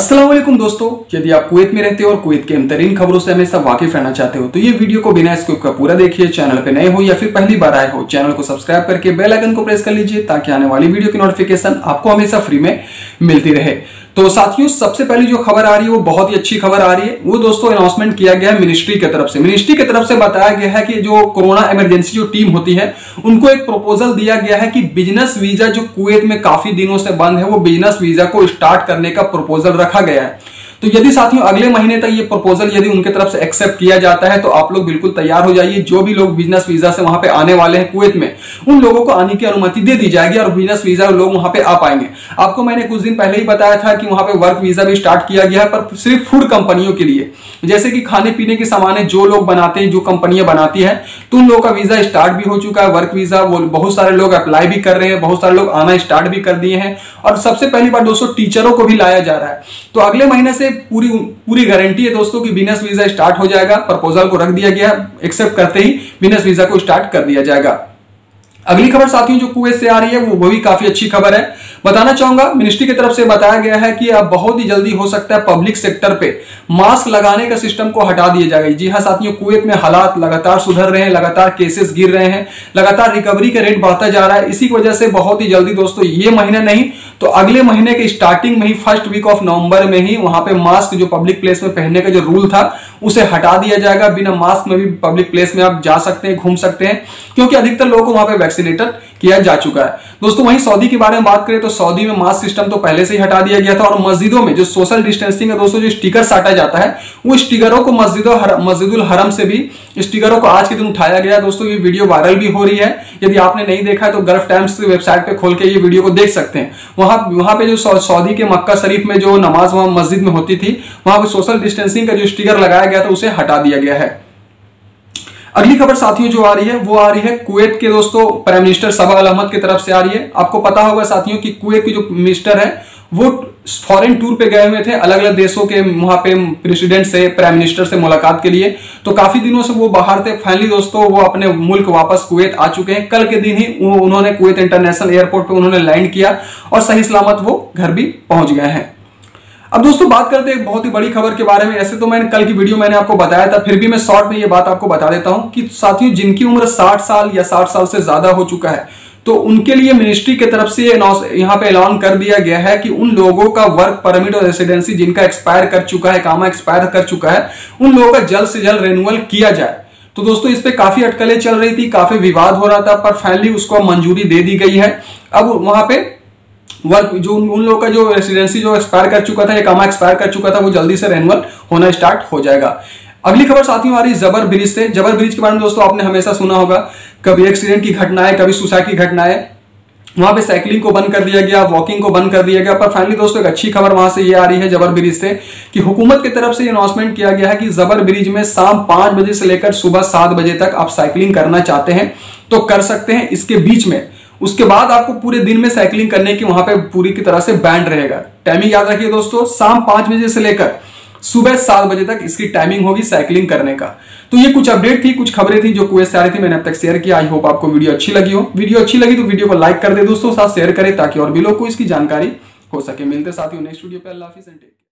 अस्सलाम वालेकुम दोस्तों, यदि आप कुवैत में रहते हो और कुवैत के अहम खबरों से हमेशा वाकिफ रहना चाहते हो तो ये वीडियो को बिना स्किप का पूरा देखिए। चैनल पे नए हो या फिर पहली बार आए हो, चैनल को सब्सक्राइब करके बेल आइकन को प्रेस कर लीजिए ताकि आने वाली वीडियो की नोटिफिकेशन आपको हमेशा फ्री में मिलती रहे। तो साथियों, सबसे पहली जो खबर आ रही है वो बहुत ही अच्छी खबर आ रही है। वो दोस्तों अनाउंसमेंट किया गया है मिनिस्ट्री की तरफ से बताया गया है कि जो कोरोना इमरजेंसी जो टीम होती है उनको एक प्रपोजल दिया गया है कि बिजनेस वीजा जो कुवैत में काफी दिनों से बंद है वो बिजनेस वीजा को स्टार्ट करने का प्रपोजल रखा गया है। तो यदि साथियों अगले महीने तक ये प्रपोजल यदि उनके तरफ से एक्सेप्ट किया जाता है तो आप लोग बिल्कुल तैयार हो जाइए। जो भी लोग बिजनेस वीजा से वहां पे आने वाले हैं कुवैत में, उन लोगों को आने की अनुमति दे दी जाएगी और बिजनेस वीजा लोग वहां पे आ पाएंगे। आपको मैंने कुछ दिन पहले ही बताया था कि वहां पे वर्क वीजा भी स्टार्ट किया गया है, पर सिर्फ फूड कंपनियों के लिए, जैसे कि खाने पीने के सामान जो लोग बनाते हैं, जो कंपनियां बनाती है, तो उन लोगों का वीजा स्टार्ट भी हो चुका है। वर्क वीजा वो बहुत सारे लोग अप्लाई भी कर रहे हैं, बहुत सारे लोग आना स्टार्ट भी कर दिए हैं। और सबसे पहली बार दोस्तों टीचरों को भी लाया जा रहा है। तो अगले महीने से पूरी गारंटी है दोस्तों कि बिजनेस वीजा स्टार्ट हो जाएगा। प्रपोजल को रख दिया गया, एक्सेप्ट करते ही बिजनेस वीजा को स्टार्ट कर दिया जाएगा। अगली खबर साथियों जो कुवैत से आ रही है वो भी काफी अच्छी खबर है, बताना चाहूंगा। मिनिस्ट्री की तरफ से बताया गया है कि अब बहुत ही जल्दी हो सकता है पब्लिक सेक्टर पे मास्क लगाने का सिस्टम को हटा दिया जाएगा। जी हाँ साथियों, कुवैत में हालात लगातार सुधर रहे हैं, लगातार केसेस गिर रहे हैं, लगातार रिकवरी का रेट बढ़ता जा रहा है। इसी की वजह से बहुत ही जल्दी दोस्तों ये महीना नहीं तो अगले महीने के स्टार्टिंग में ही फर्स्ट वीक ऑफ नवंबर में ही वहां पे मास्क जो पब्लिक प्लेस में पहनने का जो रूल था उसे हटा दिया जाएगा। बिना मास्क में भी पब्लिक प्लेस में आप जा सकते हैं, घूम सकते हैं, क्योंकि अधिकतर लोगों को वहां पे वैक्सीनेटेड किया जा चुका है। दोस्तों वहीं सऊदी के बारे में बात करें तो सऊदी में मास्क सिस्टम तो पहले से ही हटा दिया गया था और मस्जिदों में जो सोशल डिस्टेंसिंग है दोस्तों, जो स्टिकर साटा जाता है वो स्टिकरों को मस्जिद उल हरम से भी स्टिकरों को आज के दिन उठाया गया दोस्तों। ये वीडियो वायरल भी हो रही है, यदि आपने नहीं देखा है तो गल्फ टाइम्स की वेबसाइट पे खोल के ये वीडियो को देख सकते हैं। वहां पे जो सऊदी के मक्का शरीफ में जो नमाज वहां मस्जिद में होती थी, वहां पे सोशल डिस्टेंसिंग का जो स्टिकर लगाया गया था उसे हटा दिया गया है। अगली खबर साथियों जो आ रही है वो आ रही है कुवैत के दोस्तों प्राइम मिनिस्टर सबा अल अहमद की तरफ से आ रही है। आपको पता होगा साथियों कि कुवैत के जो मिनिस्टर है वो फॉरेन टूर पे गए हुए थे, अलग अलग देशों के वहां पे प्रेसिडेंट से, प्राइम मिनिस्टर से मुलाकात के लिए। तो काफी दिनों से वो बाहर थे, फाइनली दोस्तों वो अपने मुल्क वापस कुवैत आ चुके हैं। कल के दिन ही उन्होंने कुवैत इंटरनेशनल एयरपोर्ट पे उन्होंने लैंड किया और सही सलामत वो घर भी पहुंच गए हैं। अब दोस्तों बात करते हैं एक बहुत ही बड़ी खबर के बारे में। ऐसे तो मैंने कल की वीडियो मैंने आपको बताया था, फिर भी मैं शॉर्ट में ये बात आपको बता देता हूं कि साथियों जिनकी उम्र 60 साल या 60 साल से ज्यादा हो चुका है तो उनके लिए मिनिस्ट्री की तरफ से यहाँ पे ऐलान कर दिया गया है कि उन लोगों का वर्क परमिट और रेसिडेंसी जिनका एक्सपायर कर चुका है, कामा एक्सपायर कर चुका है, उन लोगों का जल्द से जल्द रिन्यूअल किया जाए। तो दोस्तों इस पे काफी अटकलें चल रही थी, काफी विवाद हो रहा था, पर फाइनली उसको मंजूरी दे दी गई है। अब वहां पे वर्क जो उन लोगों का जो रेसिडेंसी जो एक्सपायर कर चुका था या कामा एक्सपायर कर चुका था वो जल्दी से रिन्यूअल होना स्टार्ट हो जाएगा। अगली खबर साथियों आ रही है जबर ब्रिज से। जबर ब्रिज के बारे में दोस्तों आपने हमेशा सुना होगा, कभी एक्सीडेंट की घटनाएं, कभी सुसाइड की घटनाएं। वहां पे साइकिलिंग को बंद कर दिया गया, वॉकिंग को बंद कर दिया गया, पर फाइनली दोस्तों एक अच्छी खबर वहां से ये आ रही है जबर ब्रिज से कि हुकूमत की तरफ से अनाउंसमेंट किया गया है कि जबर ब्रिज में शाम 5 बजे से लेकर सुबह 7 बजे तक आप साइकिलिंग करना चाहते हैं तो कर सकते हैं। इसके बीच में उसके बाद आपको पूरे दिन में साइकिलिंग करने की वहां पे पूरी की तरह से बैन रहेगा। टाइमिंग याद रखिए दोस्तों, शाम 5 बजे से लेकर सुबह 7 बजे तक इसकी टाइमिंग होगी साइकिलिंग करने का। तो ये कुछ अपडेट थी, कुछ खबरें थी जो कुवैत से आ रही थी, मैंने अब तक शेयर किया। आई होप आपको वीडियो अच्छी लगी हो। वीडियो अच्छी लगी तो वीडियो को लाइक कर दे दोस्तों, साथ शेयर करें ताकि और भी लोग को इसकी जानकारी हो सके। मिलते साथियों नेक्स्ट वीडियो पे। अल्लाह हाफिज़।